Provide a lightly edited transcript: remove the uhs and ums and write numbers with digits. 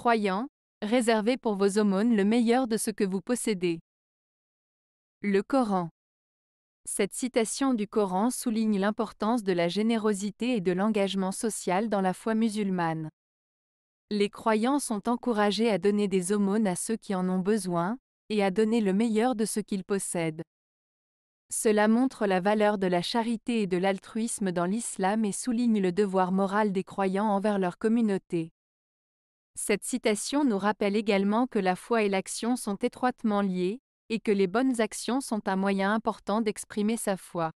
croyants, réservez pour vos aumônes le meilleur de ce que vous possédez. Le Coran. Cette citation du Coran souligne l'importance de la générosité et de l'engagement social dans la foi musulmane. Les croyants sont encouragés à donner des aumônes à ceux qui en ont besoin, et à donner le meilleur de ce qu'ils possèdent. Cela montre la valeur de la charité et de l'altruisme dans l'islam et souligne le devoir moral des croyants envers leur communauté. Cette citation nous rappelle également que la foi et l'action sont étroitement liées, et que les bonnes actions sont un moyen important d'exprimer sa foi.